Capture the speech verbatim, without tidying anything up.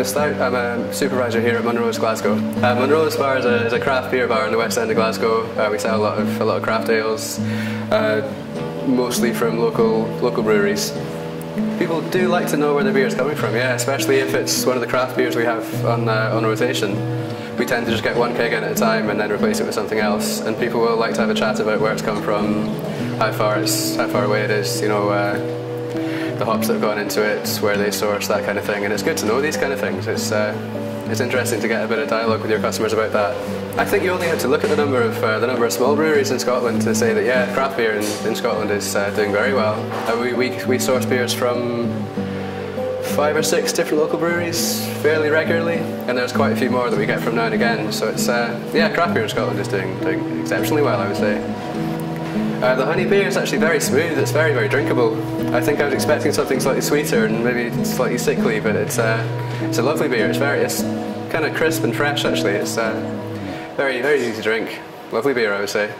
Magnus Stout. I'm a supervisor here at Munro's Glasgow. Uh, Munro's Bar is a, is a craft beer bar in the west end of Glasgow. Uh, we sell a lot of a lot of craft ales, uh, mostly from local local breweries. People do like to know where their beer is coming from, yeah, especially if it's one of the craft beers we have on uh, on rotation. We tend to just get one keg in at a time and then replace it with something else, and people will like to have a chat about where it's come from, how far it's, how far away it is, you know, uh, the hops that have gone into it, where they source, that kind of thing. And it's good to know these kind of things. It's uh, it's interesting to get a bit of dialogue with your customers about that. I think you only have to look at the number of uh, the number of small breweries in Scotland to say that yeah, craft beer in, in Scotland is uh, doing very well. Uh, we, we we source beers from five or six different local breweries fairly regularly, and there's quite a few more that we get from now and again. So it's uh, yeah, craft beer in Scotland is doing doing exceptionally well, I would say. Uh, the honey beer is actually very smooth. It's very very drinkable. I think I was expecting something slightly sweeter and maybe slightly sickly, but it's uh, it's a lovely beer. It's very it's kind of crisp and fresh actually. It's uh, very very easy to drink. Lovely beer, I would say.